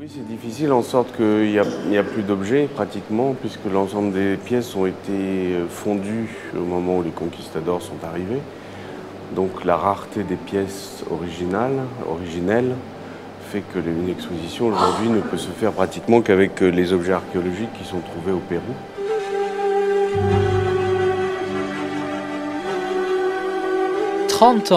Oui, c'est difficile en sorte qu'il n'y a plus d'objets pratiquement, puisque l'ensemble des pièces ont été fondues au moment où les conquistadors sont arrivés. Donc la rareté des pièces originelles fait que l'exposition aujourd'hui ne peut se faire pratiquement qu'avec les objets archéologiques qui sont trouvés au Pérou. Trente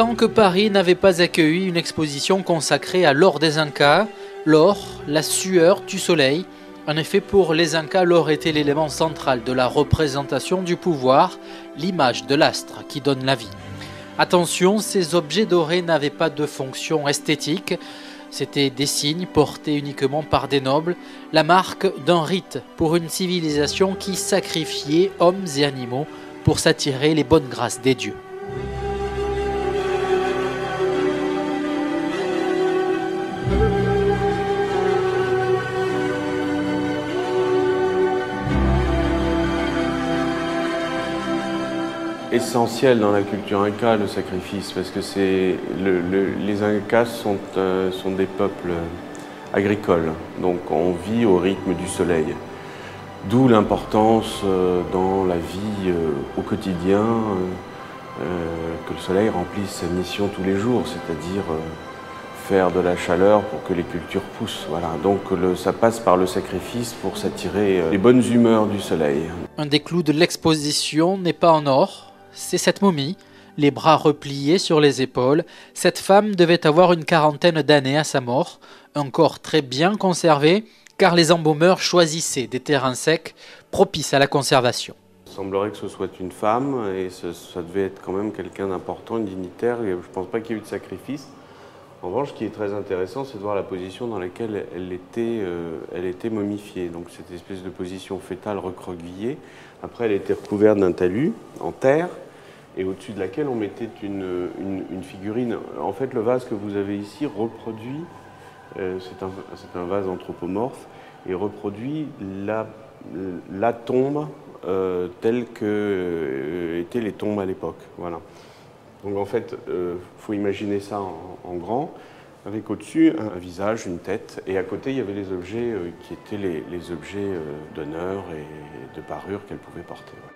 ans que Paris n'avait pas accueilli une exposition consacrée à l'or des Incas. L'or, la sueur du soleil. En effet, pour les Incas, l'or était l'élément central de la représentation du pouvoir, l'image de l'astre qui donne la vie. Attention, ces objets dorés n'avaient pas de fonction esthétique. C'étaient des signes portés uniquement par des nobles, la marque d'un rite pour une civilisation qui sacrifiait hommes et animaux pour s'attirer les bonnes grâces des dieux. Essentiel dans la culture inca, le sacrifice, parce que les Incas sont des peuples agricoles, donc on vit au rythme du soleil. D'où l'importance dans la vie au quotidien que le soleil remplisse sa mission tous les jours, c'est-à-dire faire de la chaleur pour que les cultures poussent. Voilà. Donc ça passe par le sacrifice pour s'attirer les bonnes humeurs du soleil. Un des clous de l'exposition n'est pas en or, c'est cette momie, les bras repliés sur les épaules. Cette femme devait avoir une quarantaine d'années à sa mort, un corps très bien conservé, car les embaumeurs choisissaient des terrains secs propices à la conservation. Il semblerait que ce soit une femme, et ça devait être quand même quelqu'un d'important, dignitaire, et je ne pense pas qu'il y ait eu de sacrifice. En revanche, ce qui est très intéressant, c'est de voir la position dans laquelle elle était momifiée. Donc cette espèce de position fétale recroquevillée. Après, elle était recouverte d'un talus en terre et au-dessus de laquelle on mettait une figurine. En fait, le vase que vous avez ici reproduit, c'est un vase anthropomorphe, et reproduit la tombe telle que étaient les tombes à l'époque. Voilà. Donc en fait, faut imaginer ça en grand, avec au-dessus un visage, une tête, et à côté il y avait les objets qui étaient les objets d'honneur et de parure qu'elle pouvait porter. Ouais.